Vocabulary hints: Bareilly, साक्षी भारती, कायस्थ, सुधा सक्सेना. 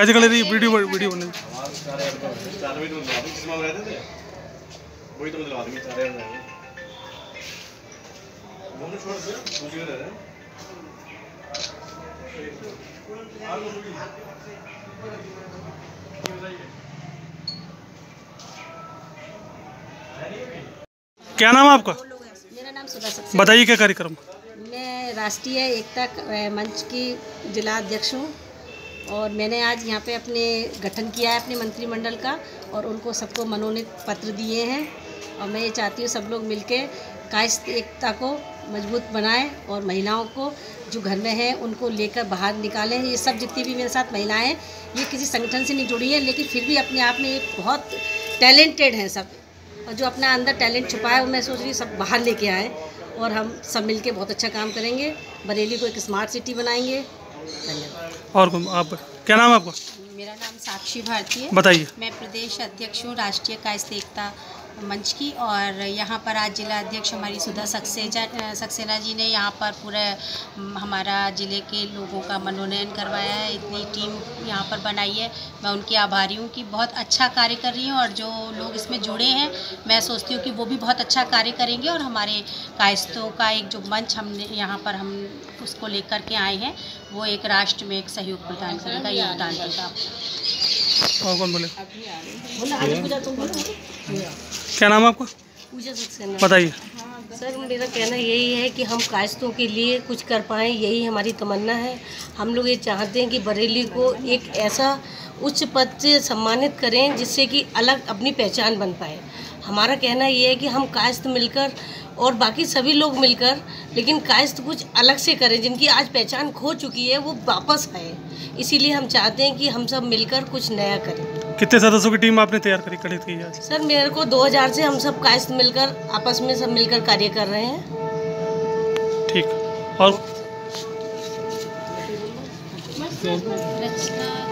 कैसे कर रही वीडियो वीडियो बन क्या नाम है आपका? मेरा नाम सुधा सक्सेना। बताइए क्या कार्यक्रम? मैं राष्ट्रीय एकता मंच की जिला अध्यक्ष हूँ और मैंने आज यहाँ पे अपने गठन किया है अपने मंत्रिमंडल का और उनको सबको मनोनीत पत्र दिए हैं और मैं ये चाहती हूँ सब लोग मिलके कायस्थ एकता को मजबूत बनाएं और महिलाओं को जो घर में हैं उनको लेकर बाहर निकालें। ये सब जितनी भी मेरे साथ महिलाएं हैं ये किसी संगठन से नहीं जुड़ी हैं लेकिन फिर भी अपने आप में एक बहुत टैलेंटेड हैं सब और जो अपना अंदर टैलेंट छुपा है वो मैं सोच रही हूँ सब बाहर लेके आएँ और हम सब मिलके बहुत अच्छा काम करेंगे। बरेली को एक स्मार्ट सिटी बनाएंगे। और आप क्या नाम है आपको? मेरा नाम साक्षी भारती है। बताइए। मैं प्रदेश अध्यक्ष हूँ राष्ट्रीय कायस्थ एकता मंच की और यहाँ पर आज जिला अध्यक्ष हमारी सुधा सक्सेना जी ने यहाँ पर पूरा हमारा ज़िले के लोगों का मनोनयन करवाया है। इतनी टीम यहाँ पर बनाई है, मैं उनकी आभारी हूँ कि बहुत अच्छा कार्य कर रही हैं और जो लोग इसमें जुड़े हैं मैं सोचती हूँ कि वो भी बहुत अच्छा कार्य करेंगे और हमारे कायस्थों का एक जो मंच हमने यहाँ पर हम उसको लेकर के आए हैं वो एक राष्ट्र में एक सहयोग प्रदान करने का योगदान देगा। और कौन बोले? क्या नाम है आपका? बताइए। सर मेरा कहना यही है कि हम कायस्थों के लिए कुछ कर पाएँ, यही हमारी तमन्ना है। हम लोग ये चाहते हैं कि बरेली को एक ऐसा उच्च पद से सम्मानित करें जिससे कि अलग अपनी पहचान बन पाए। हमारा कहना ये है कि हम कायस्थ मिलकर और बाकी सभी लोग मिलकर लेकिन कायस्थ कुछ अलग से करें, जिनकी आज पहचान खो चुकी है वो वापस आए। इसीलिए हम चाहते हैं कि हम सब मिलकर कुछ नया करें। कितने सदस्यों की टीम आपने तैयार करी थी आज? सर मेरे को 2000 से हम सब कायस्थ मिलकर आपस में सब मिलकर कार्य कर रहे हैं। ठीक। और